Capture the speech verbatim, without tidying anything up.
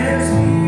There's me.